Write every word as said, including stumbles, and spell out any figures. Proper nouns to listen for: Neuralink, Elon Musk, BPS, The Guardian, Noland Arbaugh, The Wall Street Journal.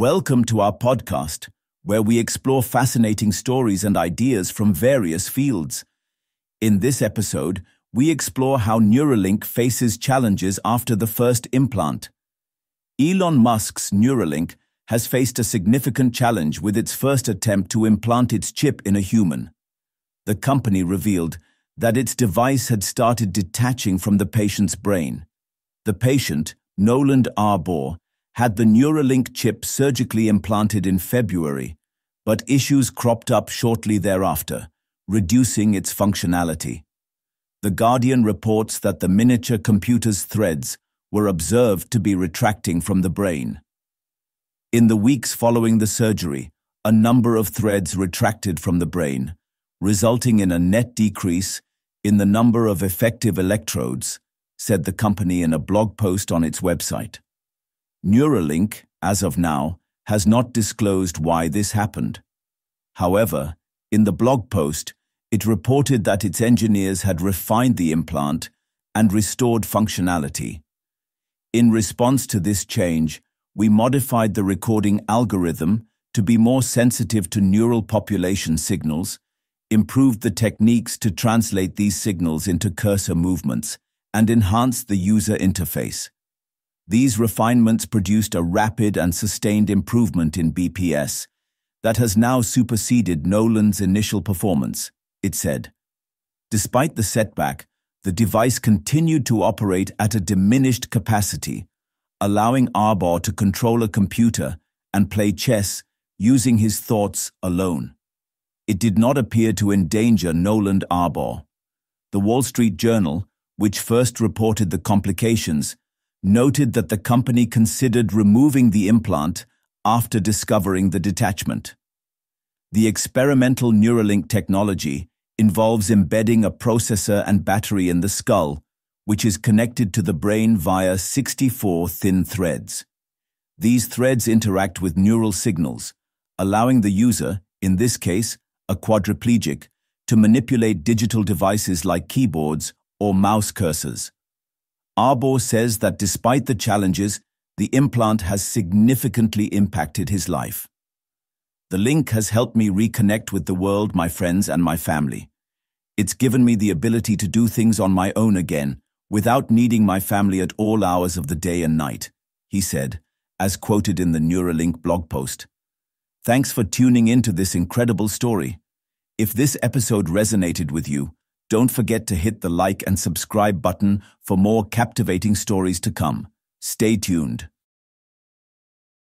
Welcome to our podcast, where we explore fascinating stories and ideas from various fields. In this episode, we explore how Neuralink faces challenges after the first implant. Elon Musk's Neuralink has faced a significant challenge with its first attempt to implant its chip in a human. The company revealed that its device had started detaching from the patient's brain. The patient, Noland Arbaugh, had the Neuralink chip surgically implanted in February, but issues cropped up shortly thereafter, reducing its functionality. The Guardian reports that the miniature computer's threads were observed to be retracting from the brain. In the weeks following the surgery, a number of threads retracted from the brain, resulting in a net decrease in the number of effective electrodes, said the company in a blog post on its website. Neuralink, as of now, has not disclosed why this happened. However, in the blog post, it reported that its engineers had refined the implant and restored functionality. In response to this change, we modified the recording algorithm to be more sensitive to neural population signals, improved the techniques to translate these signals into cursor movements, and enhanced the user interface. These refinements produced a rapid and sustained improvement in B P S that has now superseded Noland's initial performance, it said. Despite the setback, the device continued to operate at a diminished capacity, allowing Arbaugh to control a computer and play chess using his thoughts alone. It did not appear to endanger Noland Arbaugh. The Wall Street Journal, which first reported the complications, noted that the company considered removing the implant after discovering the detachment. The experimental Neuralink technology involves embedding a processor and battery in the skull, which is connected to the brain via sixty-four thin threads. These threads interact with neural signals, allowing the user, in this case, a quadriplegic, to manipulate digital devices like keyboards or mouse cursors. Arbaugh says that despite the challenges, the implant has significantly impacted his life. The link has helped me reconnect with the world, my friends, and my family. It's given me the ability to do things on my own again, without needing my family at all hours of the day and night, he said, as quoted in the Neuralink blog post. Thanks for tuning in to this incredible story. If this episode resonated with you, don't forget to hit the like and subscribe button for more captivating stories to come. Stay tuned.